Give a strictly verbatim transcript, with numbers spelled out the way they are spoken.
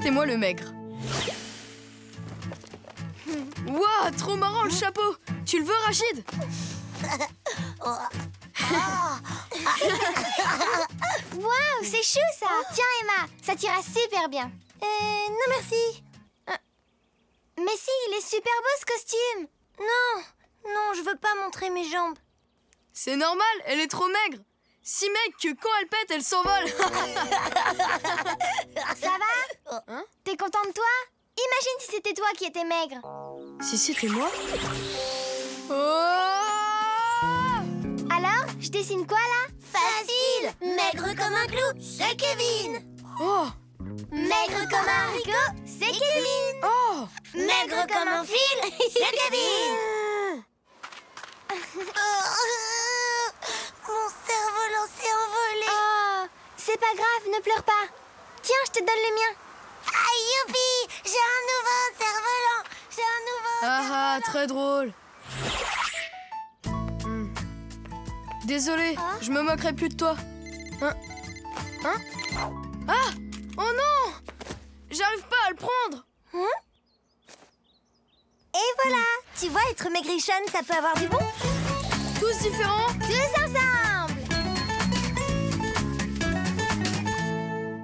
Rachid et moi le maigre. Waouh, trop marrant le chapeau. Tu le veux, Rachid? Waouh, c'est chou ça. Tiens, Emma, ça t'ira super bien. Euh, non merci. Mais si, il est super beau ce costume. Non, non, je veux pas montrer mes jambes. C'est normal, elle est trop maigre. Si maigre que quand elle pète, elle s'envole. Ça va? Hein? T'es content de toi? Imagine si c'était toi qui étais maigre. Si c'était moi? Oh! Alors, je dessine quoi là? Facile! Maigre comme un clou, c'est Kevin. Oh! Maigre comme un haricot, c'est Kevin. Oh! Maigre comme un fil, c'est Kevin. Mon cerf-volant s'est envolé. Oh, c'est pas grave, ne pleure pas. Tiens, je te donne le mien. Ah, youpi! J'ai un nouveau cerf-volant. J'ai un nouveau Ah ah, très drôle. hmm. Désolée, oh. je me moquerai plus de toi. Hein? Hein? Ah! Oh non! J'arrive pas à le prendre. Hein? Et voilà! Tu vois, être maigrichonne, ça peut avoir du bon. Tous différents. Tous ensemble.